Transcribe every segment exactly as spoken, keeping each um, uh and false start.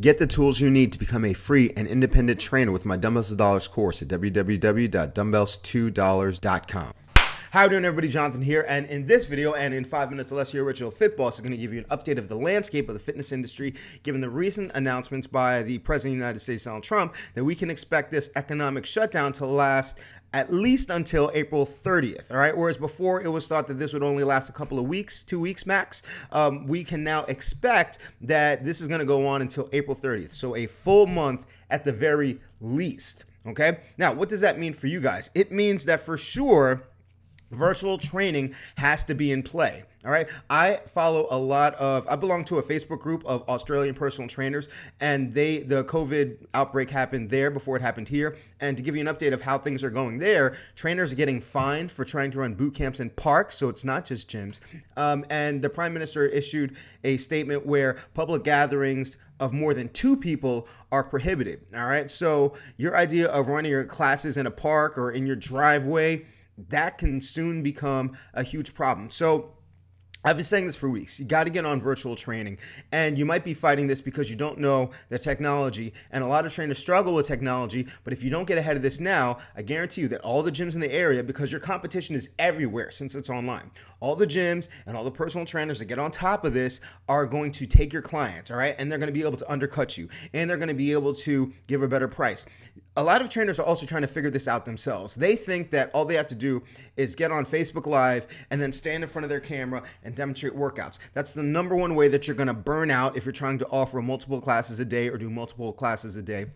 Get the tools you need to become a free and independent trainer with my Dumbbells to Dollars course at w w w dot dumbbells two dollars dot com. How are you doing, everybody? Jonathan here, and in this video and in five minutes or less, your original Fit Boss is going to give you an update of the landscape of the fitness industry, given the recent announcements by the President of the United States, Donald Trump, that we can expect this economic shutdown to last at least until April thirtieth, all right? Whereas before it was thought that this would only last a couple of weeks, two weeks max, um, we can now expect that this is gonna go on until April thirtieth, so a full month at the very least, okay? Now, what does that mean for you guys? It means that for sure, virtual training has to be in play. All right. I follow a lot of, I belong to a Facebook group of Australian personal trainers, and they, the COVID outbreak happened there before it happened here. And to give you an update of how things are going there, trainers are getting fined for trying to run boot camps in parks. So it's not just gyms. Um, and the Prime Minister issued a statement where public gatherings of more than two people are prohibited. All right. So your idea of running your classes in a park or in your driveway, that can soon become a huge problem. So I've been saying this for weeks. You got to get on virtual training, and you might be fighting this because you don't know the technology, and a lot of trainers struggle with technology. But if you don't get ahead of this now, I guarantee you that all the gyms in the area, because your competition is everywhere since it's online, all the gyms and all the personal trainers that get on top of this are going to take your clients, all right? And they're going to be able to undercut you, and they're going to be able to give a better price. A lot of trainers are also trying to figure this out themselves. They think that all they have to do is get on Facebook Live and then stand in front of their camera and demonstrate workouts. That's the number one way that you're going to burn out if you're trying to offer multiple classes a day or do multiple classes a day.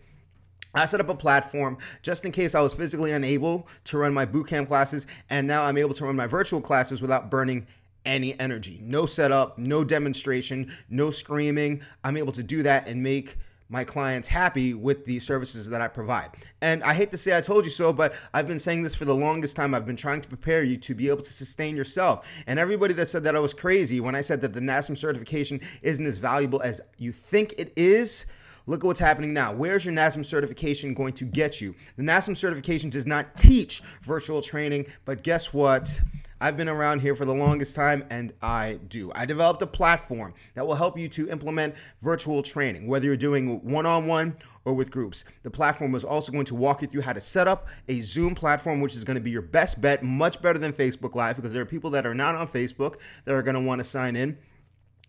I set up a platform just in case I was physically unable to run my bootcamp classes, and now I'm able to run my virtual classes without burning any energy. No setup, no demonstration, no screaming. I'm able to do that and make my clients happy with the services that I provide. And I hate to say I told you so, but I've been saying this for the longest time. I've been trying to prepare you to be able to sustain yourself. And everybody that said that I was crazy when I said that the N A S M certification isn't as valuable as you think it is, look at what's happening now. Where's your N A S M certification going to get you? The N A S M certification does not teach virtual training, but guess what? I've been around here for the longest time, and I do. I developed a platform that will help you to implement virtual training, whether you're doing one-on-one or with groups. The platform is also going to walk you through how to set up a Zoom platform, which is going to be your best bet, much better than Facebook Live, because there are people that are not on Facebook that are going to want to sign in.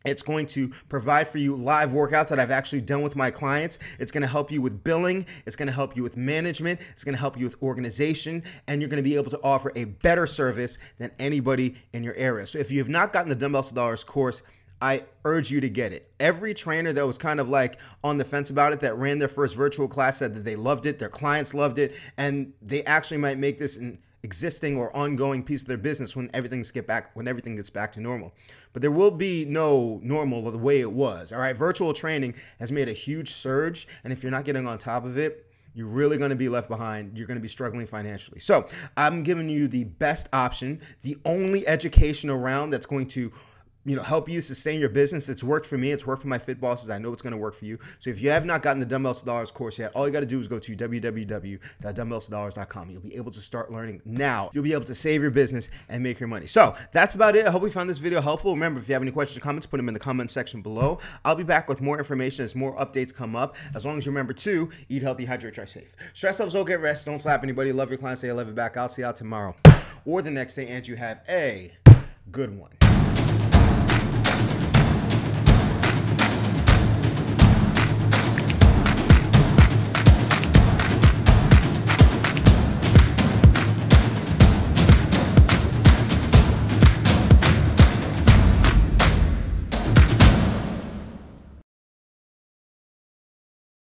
It's going to provide for you live workouts that I've actually done with my clients. It's going to help you with billing. It's going to help you with management. It's going to help you with organization. And you're going to be able to offer a better service than anybody in your area. So if you have not gotten the Dumbbells to Dollars course, I urge you to get it. Every trainer that was kind of like on the fence about it, that ran their first virtual class, said that they loved it, their clients loved it, and they actually might make this an existing or ongoing piece of their business when everything's get back when everything gets back to normal. But there will be no normal the way it was. All right, virtual training has made a huge surge, and if you're not getting on top of it, you're really going to be left behind. You're going to be struggling financially. So I'm giving you the best option, the only education around that's going to, you know, help you sustain your business. It's worked for me. It's worked for my fit bosses. I know it's going to work for you. So if you have not gotten the Dumbbells to Dollars course yet, all you got to do is go to w w w dot dumbbells to dollars dot com. You'll be able to start learning now. You'll be able to save your business and make your money. So that's about it. I hope you found this video helpful. Remember, if you have any questions or comments, put them in the comment section below. I'll be back with more information as more updates come up. As long as you remember to eat healthy, hydrate, try safe. Stress levels, don't get rest. Don't slap anybody. Love your clients. Say I love you back. I'll see y'all tomorrow or the next day, and you have a good one.